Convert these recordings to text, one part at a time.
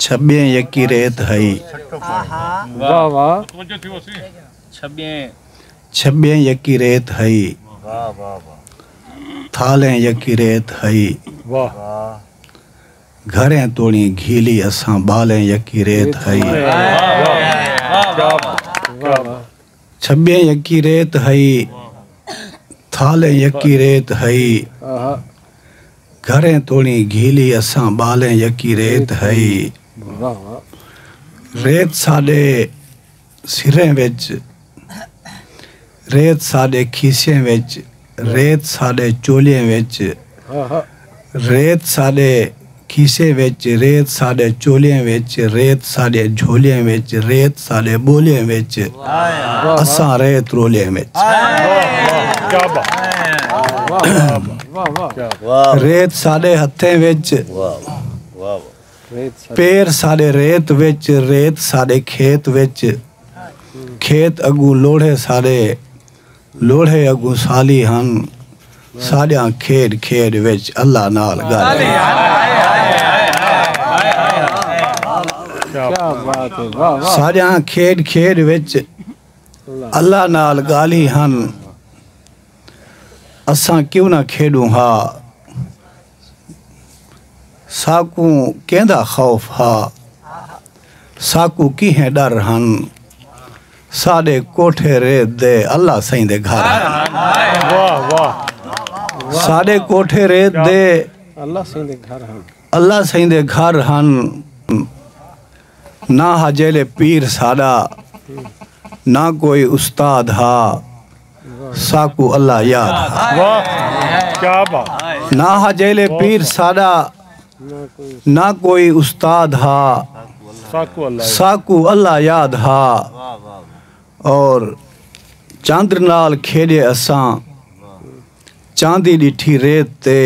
छब्बे यकी रेत हई वाह वाह छब्बे यकी रेत हई थाले यकी रेत हई वाह घरे तोड़ी घीली असा बाले यकी रेत हई छब्बे यकी रेत हई थाले यकी रेत हई घरे तोड़ी घीली असा बाले यकी रेत हई रेत साडे खीसे विच रेत साडे चोलिये विच रेत साडे खीसे विच रेत साडे चोलिये विच रेत साडे झोलिये विच रेत साडे बोलिये विच असा रेत रोलिये विच रेत साडे हथे विच पैर साडे रेत विच रेत साडे खेत विच खेत अगू लोढ़े साडे लोढ़े अगू साली हन साड्या खेड खेड विच अल्लाह नाल गाले साड्या खेड खेड विच अल्लाह नाल गाली हन असा क्यों ना खेडू हा साकू केंदा खौफ हा साकू किहें डर हन साडे कोठे रेत दे अल्लाह सईं दे घर वाह वाह साडे कोठे रेत दे अल्लाह सईं दे घर हन ना हाजेले पीर साडा ना कोई उस्ताद हा साकू अल्लाह याद हा वाह क्या बात ना हाजेले पीर साडा ना कोई उस्ताद हा साकू अल्लाह याद हा और चांद नाल खेडे असा चांदी डिठी रेत ते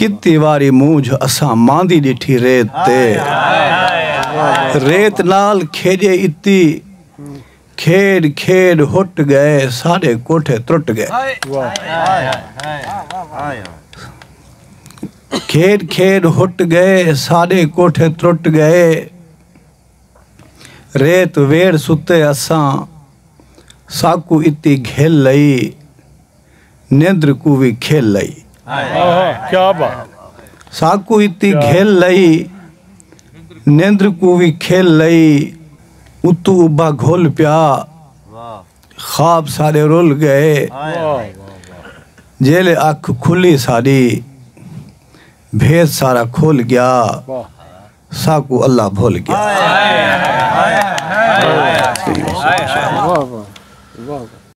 कितनी वारी मूंझ असा मांदी डिठी रेत ते रेत नाल खेडे इत्ती खेड खेड हुट गए सारे कोठे त्रुट गए खेड खेड हुट गए सारे कोठे त्रुट गए रेत वेड़ सुते असा साकू इत्ती घेल लई निंद्र को भी खेल लई क्या बात साकू इत्ती घेल लई निंद्र को भी खेल लई उतू उबा घोल प्या ख्वाब सारे रुल गए जेले आँख खुली सारी भेद सारा खोल गया साकू अल्लाह भूल गया